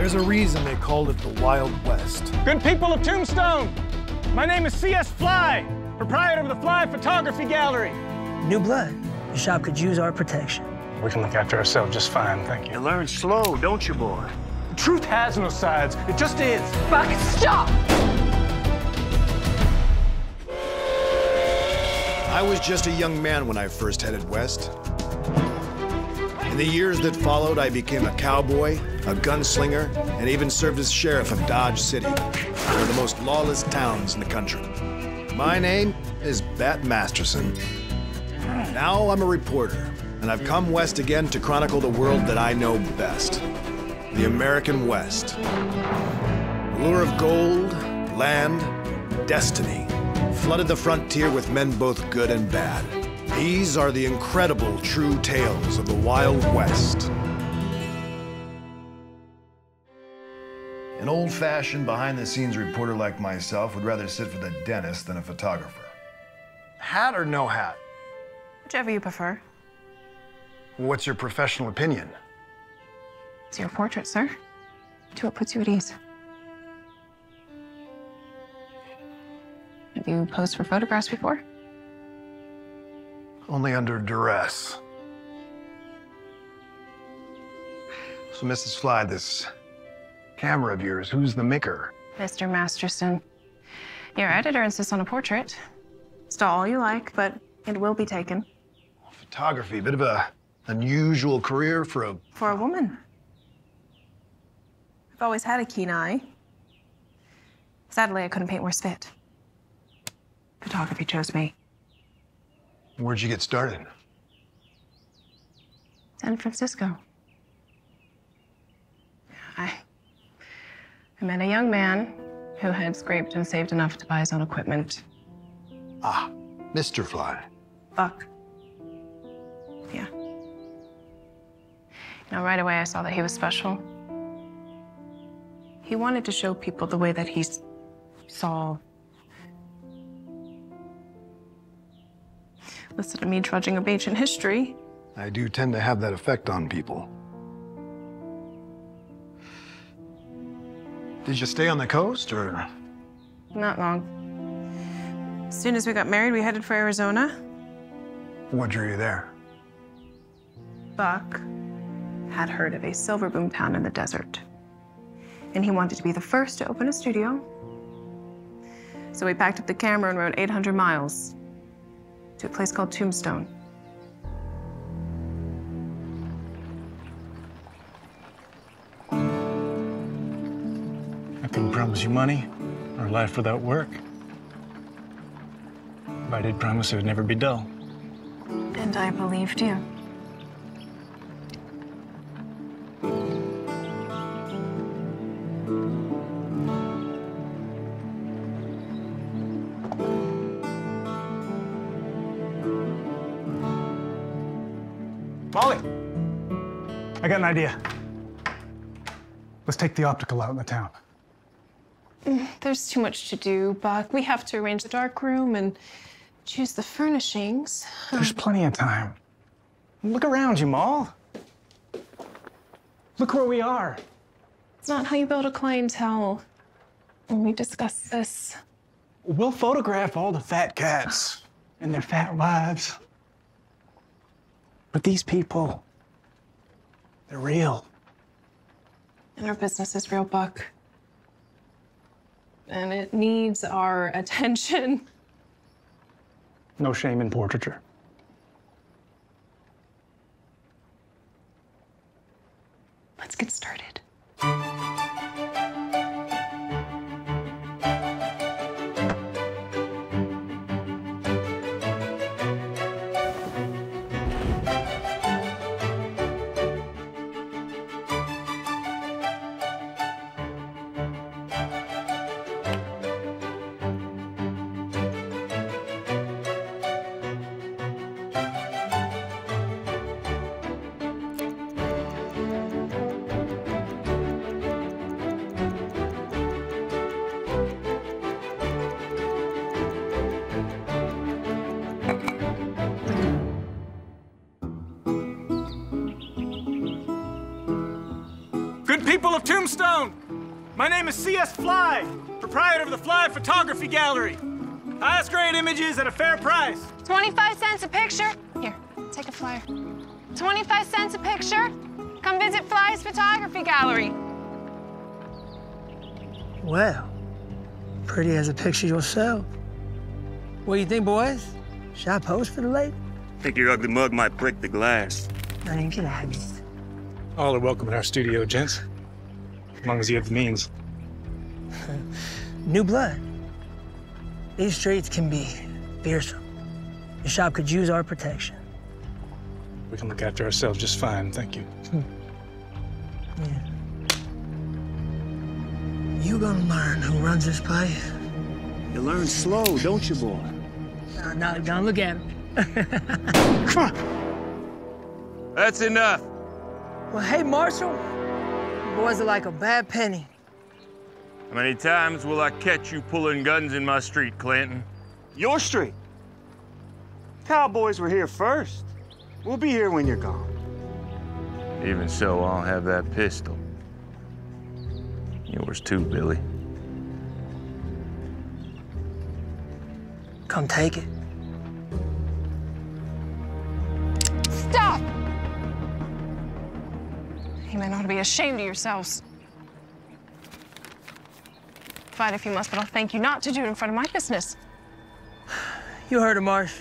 There's a reason they called it the Wild West. Good people of Tombstone, my name is C.S. Fly, proprietor of the Fly Photography Gallery. New blood. The shop could use our protection. We can look after ourselves just fine, thank you. You learn slow, don't you, boy? The truth has no sides. It just is. Fuck, stop! I was just a young man when I first headed west. In the years that followed, I became a cowboy, a gunslinger, and even served as sheriff of Dodge City, one of the most lawless towns in the country. My name is Bat Masterson. Now I'm a reporter, and I've come west again to chronicle the world that I know best, the American West. The lure of gold, land, destiny flooded the frontier with men both good and bad. These are the incredible true tales of the Wild West. An old-fashioned, behind-the-scenes reporter like myself would rather sit with a dentist than a photographer. Hat or no hat? Whichever you prefer. What's your professional opinion? It's your portrait, sir. Do what puts you at ease. Have you posed for photographs before? Only under duress. So, Mrs. Fly, this camera of yours, who's the maker? Mr. Masterson. Your editor insists on a portrait. It's all you like, but it will be taken. Photography, a bit of an unusual career for a... For a woman. I've always had a keen eye. Sadly, I couldn't paint worse fit. Photography chose me. Where'd you get started? San Francisco. I met a young man who had scraped and saved enough to buy his own equipment. Ah, Mr. Fly. Buck. Yeah. You know, right away I saw that he was special. He wanted to show people the way that he saw. Listen to me trudging up ancient history. I do tend to have that effect on people. Did you stay on the coast, or...? Not long. As soon as we got married, we headed for Arizona. What drew you there? Buck had heard of a silver boom town in the desert, and he wanted to be the first to open a studio. So we packed up the camera and rode 800 miles. To a place called Tombstone. I couldn't promise you money or a life without work. But I did promise it would never be dull. And I believed you. Molly, I got an idea. Let's take the optical out in the town. There's too much to do, Buck. We have to arrange the darkroom and choose the furnishings. There's plenty of time. Look around you, Moll. Look where we are. It's not how you build a clientele. When we discuss this, we'll photograph all the fat cats and their fat wives. But these people, they're real. And our business is real, Buck. And it needs our attention. No shame in portraiture. Let's get started. Good people of Tombstone, my name is C.S. Fly, proprietor of the Fly Photography Gallery. Highest grade images at a fair price. 25 cents a picture. Here, take a flyer. 25 cents a picture. Come visit Fly's Photography Gallery. Well, pretty as a picture yourself. What do you think, boys? Should I pose for the lady? Think your ugly mug might break the glass. Not even glass. All are welcome in our studio, gents. As long as you have the means. New blood. These streets can be fearsome. The shop could use our protection. We can look after ourselves just fine, thank you. Yeah. You gonna learn who runs this place. You learn slow, don't you, boy? Now, don't look at me. Come on. That's enough. Well, hey, Marshal, you boys are like a bad penny. How many times will I catch you pulling guns in my street, Clanton? Your street? Cowboys were here first. We'll be here when you're gone. Even so, I'll have that pistol. Yours too, Billy. Come take it. Stop! You men ought to be ashamed of yourselves. Fight if you must, but I'll thank you not to do it in front of my business. You heard him, Marsh.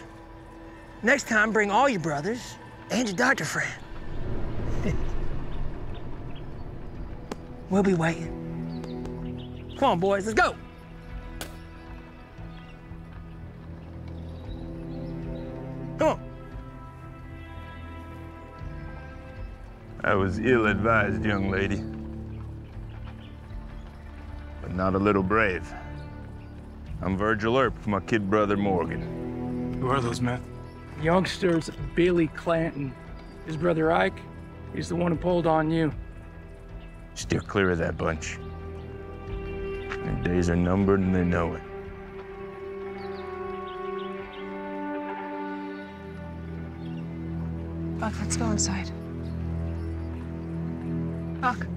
Next time, bring all your brothers and your doctor friend. We'll be waiting. Come on, boys, let's go. Come on. I was ill-advised, young lady. But not a little brave. I'm Virgil Earp, my kid brother, Morgan. Who are those men? Youngsters, Billy Clanton. His brother Ike, he's the one who pulled on you. Steer clear of that bunch. Their days are numbered and they know it. Buck, let's go inside. Buck. Wait a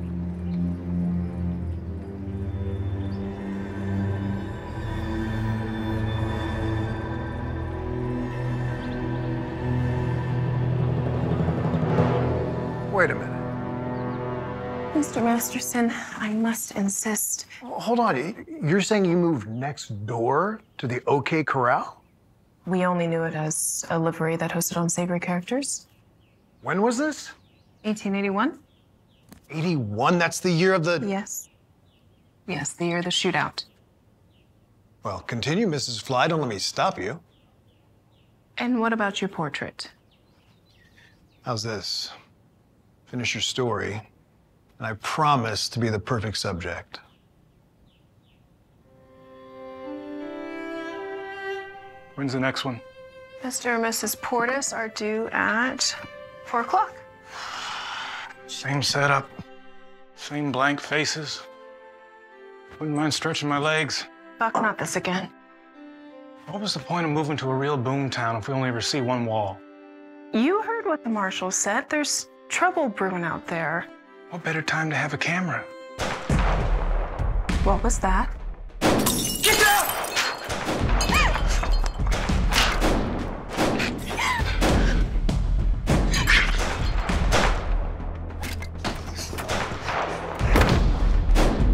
minute. Mr. Masterson, I must insist. Hold on. You're saying you moved next door to the O.K. Corral? We only knew it as a livery that hosted unsavory characters. When was this? 1881. 81? That's the year of the... Yes. Yes, the year of the shootout. Well, continue, Mrs. Fly. Don't let me stop you. And what about your portrait? How's this? Finish your story, and I promise to be the perfect subject. When's the next one? Mr. and Mrs. Portis are due at 4 o'clock. Same setup, same blank faces. Wouldn't mind stretching my legs. Buck, not this again. What was the point of moving to a real boom town if we only ever see one wall? You heard what the marshal said. There's trouble brewing out there. What better time to have a camera? What was that? Get down!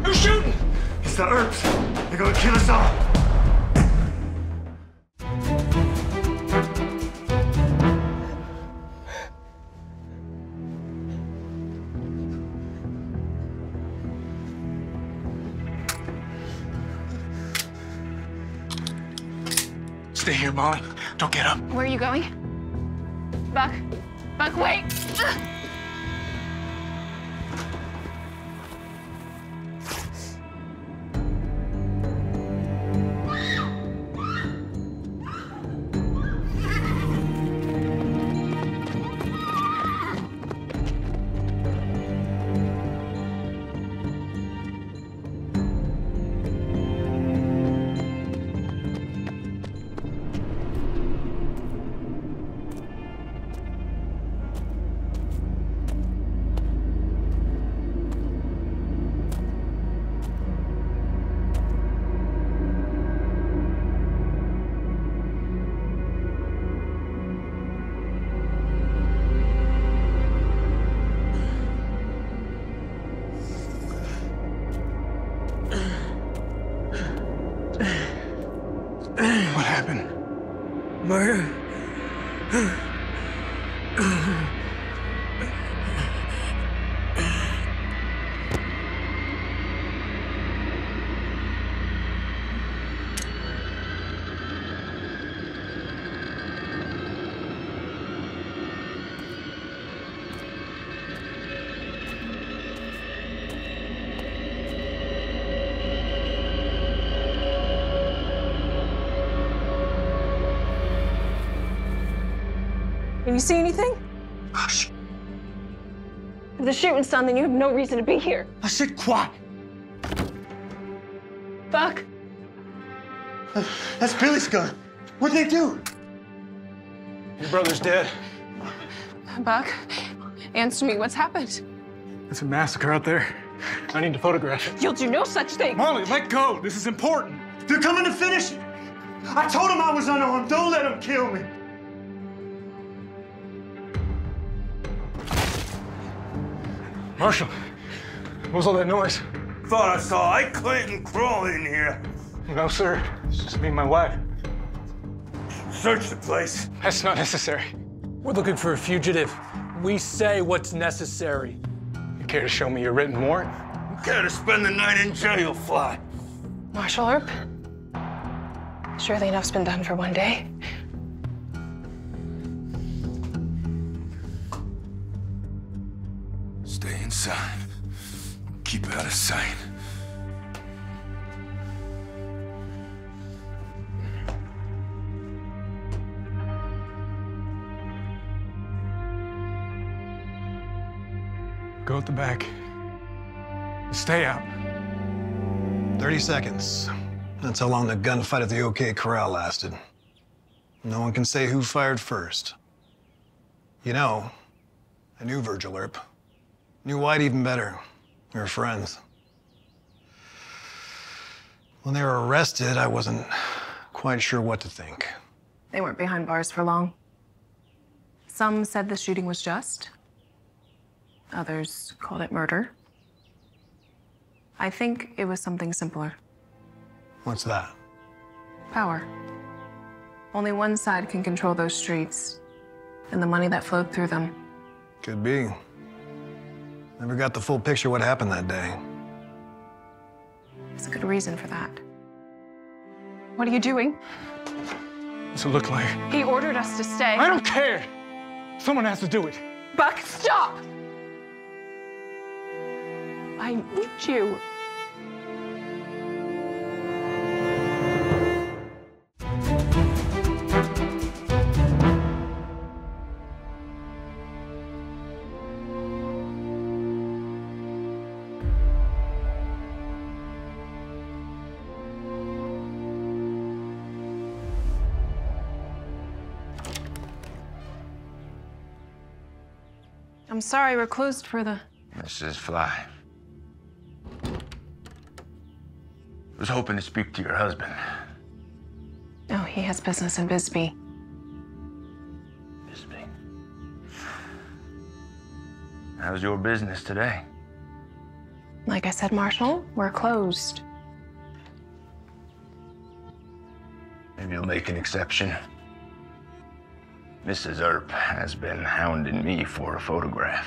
Who's shooting? It's the Earps. They're gonna kill us all. Stay here, Molly. Don't get up. Where are you going? Buck. Buck, wait! Ugh. Murder? You see anything? Oh, shit. If the shooting's done, then you have no reason to be here. I said quiet. Fuck. That's Billy's gun. What'd they do? Your brother's dead. Buck, answer me. What's happened? It's a massacre out there. I need to photograph it. You'll do no such thing. Molly, let go. This is important. They're coming to finish it. I told them I was unarmed. Don't let them kill me. Marshal, what was all that noise? Thought I saw Ike Clanton crawl in here. No, sir. It's just me and my wife. Search the place. That's not necessary. We're looking for a fugitive. We say what's necessary. You care to show me your written warrant? You care to spend the night in jail, Fly? Marshal Earp? Surely enough's been done for one day. Inside. Keep out of sight. Go at the back. Stay out. 30 seconds. That's how long the gunfight at the O.K. Corral lasted. No one can say who fired first. You know, I knew Virgil Earp. Knew White even better. We were friends. When they were arrested, I wasn't quite sure what to think. They weren't behind bars for long. Some said the shooting was just. Others called it murder. I think it was something simpler. What's that? Power. Only one side can control those streets and the money that flowed through them. Could be. Never got the full picture of what happened that day. There's a good reason for that. What are you doing? What's it look like? He ordered us to stay. I don't care! Someone has to do it. Buck, stop! I need you. I'm sorry, we're closed for the... Mrs. Fly. I was hoping to speak to your husband. No, he has business in Bisbee. Bisbee? How's your business today? Like I said, Marshal, we're closed. Maybe you'll make an exception. Mrs. Earp has been hounding me for a photograph.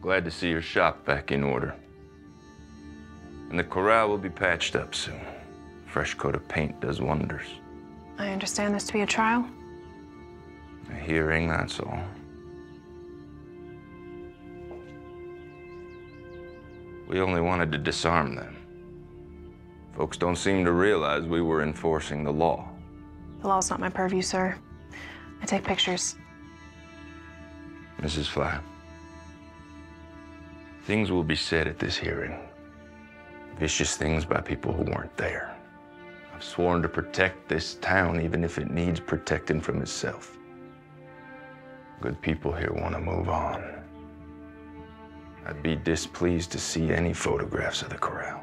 Glad to see your shop back in order. And the corral will be patched up soon. Fresh coat of paint does wonders. I understand this to be a trial? A hearing, that's all. We only wanted to disarm them. Folks don't seem to realize we were enforcing the law. The law's not my purview, sir. I take pictures. Mrs. Fly, things will be said at this hearing. Vicious things by people who weren't there. I've sworn to protect this town, even if it needs protecting from itself. Good people here want to move on. I'd be displeased to see any photographs of the corral.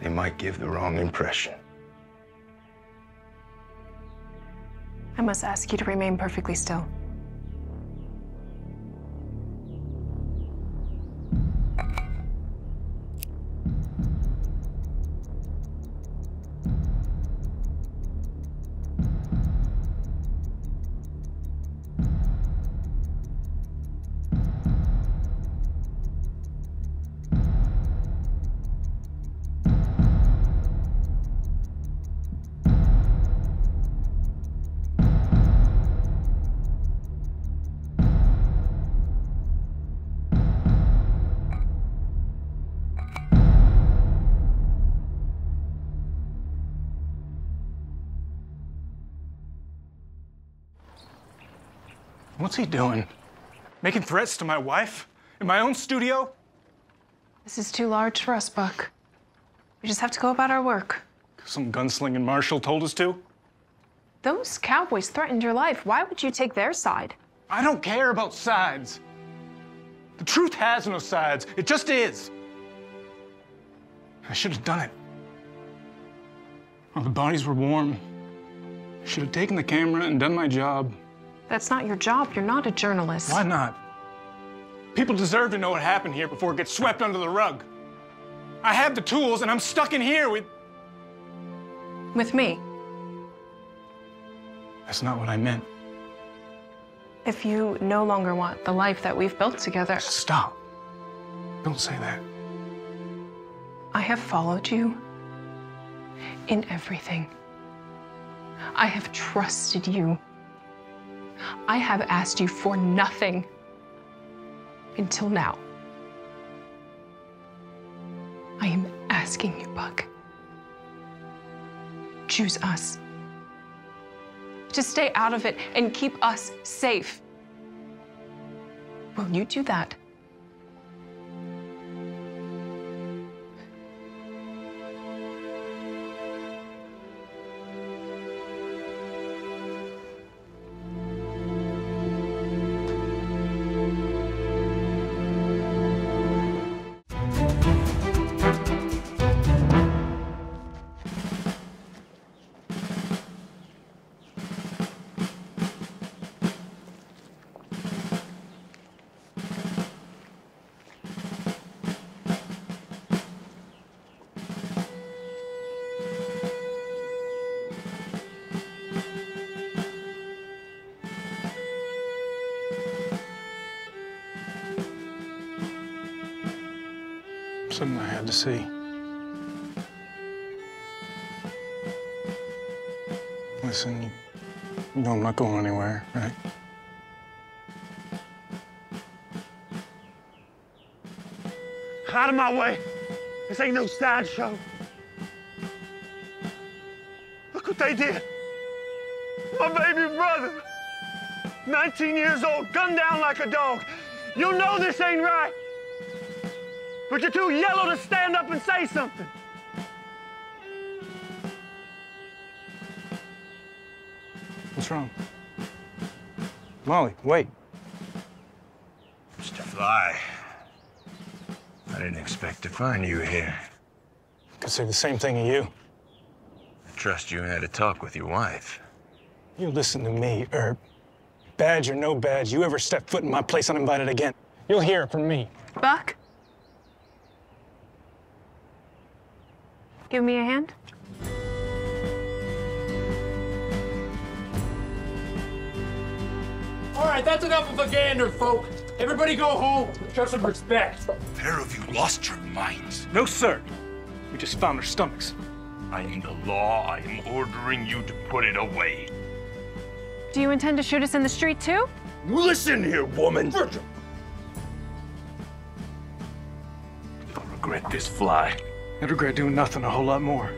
They might give the wrong impression. I must ask you to remain perfectly still. What's he doing? Making threats to my wife? In my own studio? This is too large for us, Buck. We just have to go about our work. Some gunslinging marshal told us to? Those cowboys threatened your life. Why would you take their side? I don't care about sides. The truth has no sides. It just is. I should have done it. Well, the bodies were warm. I should have taken the camera and done my job. That's not your job. You're not a journalist. Why not? People deserve to know what happened here before it gets swept under the rug. I have the tools, and I'm stuck in here with... With me? That's not what I meant. If you no longer want the life that we've built together... Stop. Don't say that. I have followed you in everything. I have trusted you. I have asked you for nothing until now. I am asking you, Buck. Choose us. To stay out of it and keep us safe. Will you do that? Something I had to see. Listen, you know I'm not going anywhere, right? Out of my way! This ain't no sideshow. Look what they did. My baby brother, 19 years old, gunned down like a dog. You know this ain't right. But you're too yellow to stand up and say something. What's wrong? Molly, wait. Mr. Fly, I didn't expect to find you here. I could say the same thing to you. I trust you had a talk with your wife. You listen to me, Earp. Badge or no badge, you ever step foot in my place uninvited again, you'll hear it from me. Buck? Give me a hand. All right, that's enough of a gander, folk. Everybody go home. Show some respect. A pair of you lost your minds. No, sir. We just found our stomachs. I am the law. I am ordering you to put it away. Do you intend to shoot us in the street, too? Listen here, woman. Virgil! I'll regret this, Fly. I'd regret doing nothing a whole lot more.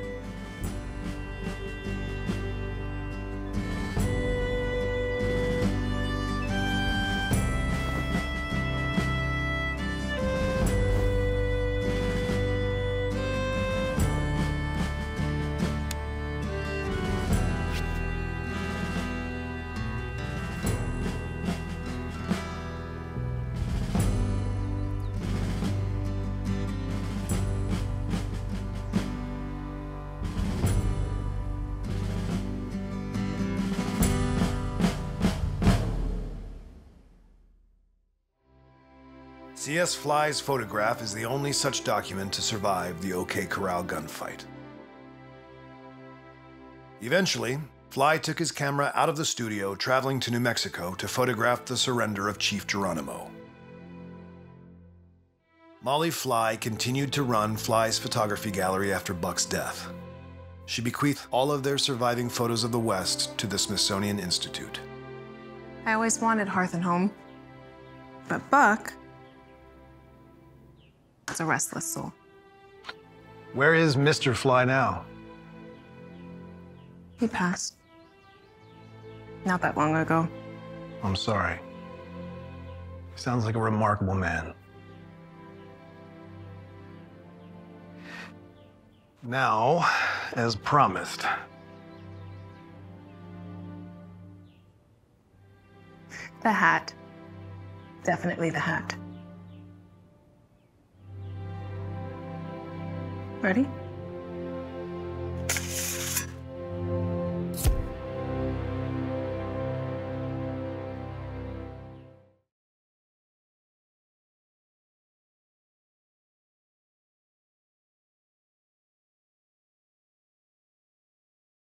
C.S. Fly's photograph is the only such document to survive the O.K. Corral gunfight. Eventually, Fly took his camera out of the studio, traveling to New Mexico to photograph the surrender of Chief Geronimo. Molly Fly continued to run Fly's photography gallery after Buck's death. She bequeathed all of their surviving photos of the West to the Smithsonian Institute. I always wanted Hearth and Home, but Buck... It's a restless soul. Where is Mr. Fly now? He passed. Not that long ago. I'm sorry. Sounds like a remarkable man. Now, as promised, the hat. Definitely the hat. Ready?